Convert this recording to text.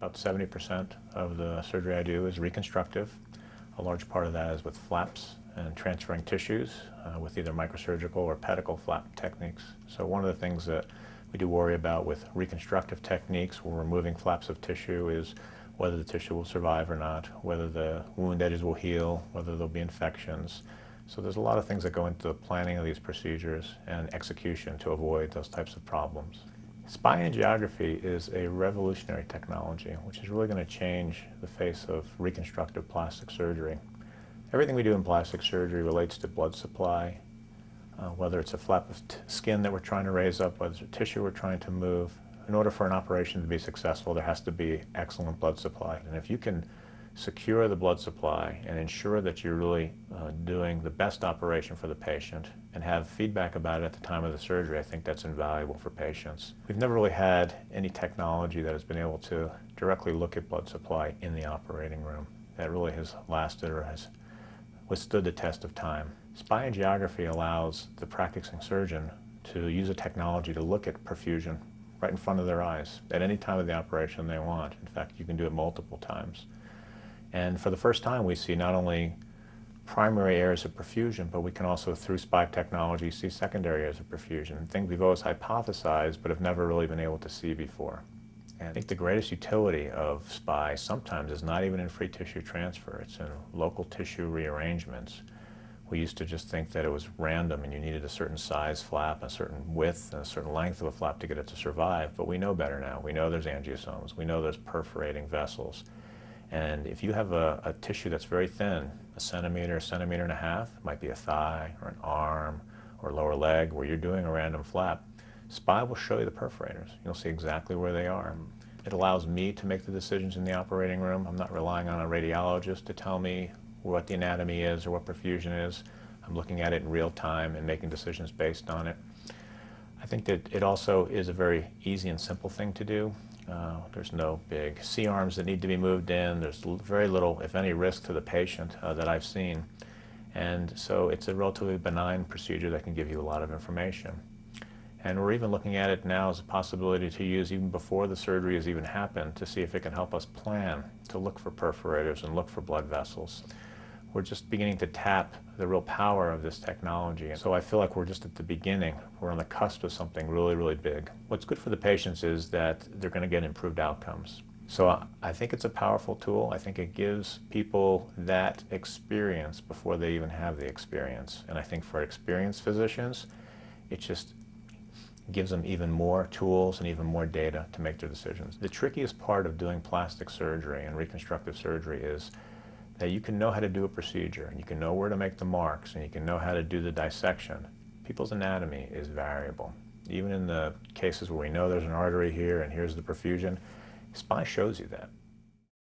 About 70% of the surgery I do is reconstructive. A large part of that is with flaps and transferring tissues with either microsurgical or pedicle flap techniques. So one of the things that we do worry about with reconstructive techniques when removing flaps of tissue is whether the tissue will survive or not, whether the wound edges will heal, whether there'll be infections. So there's a lot of things that go into the planning of these procedures and execution to avoid those types of problems. SPY angiography is a revolutionary technology which is really going to change the face of reconstructive plastic surgery. Everything we do in plastic surgery relates to blood supply, whether it's a flap of skin that we're trying to raise up, whether it's a tissue we're trying to move. In order for an operation to be successful, there has to be excellent blood supply. And if you can secure the blood supply and ensure that you're really doing the best operation for the patient and have feedback about it at the time of the surgery, I think that's invaluable for patients. We've never really had any technology that has been able to directly look at blood supply in the operating room that really has lasted or has withstood the test of time. SPY angiography allows the practicing surgeon to use a technology to look at perfusion right in front of their eyes at any time of the operation they want. In fact, you can do it multiple times. And for the first time, we see not only primary areas of perfusion, but we can also, through SPY technology, see secondary areas of perfusion, things we've always hypothesized but have never really been able to see before. And I think the greatest utility of SPY sometimes is not even in free tissue transfer, it's in local tissue rearrangements. We used to just think that it was random and you needed a certain size flap, a certain width, and a certain length of a flap to get it to survive, but we know better now. We know there's angiosomes, we know there's perforating vessels. And if you have a tissue that's very thin, a centimeter and a half, it might be a thigh or an arm or lower leg where you're doing a random flap, SPY will show you the perforators. You'll see exactly where they are. It allows me to make the decisions in the operating room. I'm not relying on a radiologist to tell me what the anatomy is or what perfusion is. I'm looking at it in real time and making decisions based on it. I think that it also is a very easy and simple thing to do. There's no big C-arms that need to be moved in. There's very little, if any, risk to the patient that I've seen. And so it's a relatively benign procedure that can give you a lot of information. And we're even looking at it now as a possibility to use even before the surgery has even happened to see if it can help us plan to look for perforators and look for blood vessels. We're just beginning to tap the real power of this technology. So I feel like we're just at the beginning. We're on the cusp of something really, really big. What's good for the patients is that they're going to get improved outcomes. So I think it's a powerful tool. I think it gives people that experience before they even have the experience. And I think for experienced physicians, it just gives them even more tools and even more data to make their decisions. The trickiest part of doing plastic surgery and reconstructive surgery is that you can know how to do a procedure, and you can know where to make the marks, and you can know how to do the dissection. People's anatomy is variable. Even in the cases where we know there's an artery here and here's the perfusion, SPY shows you that.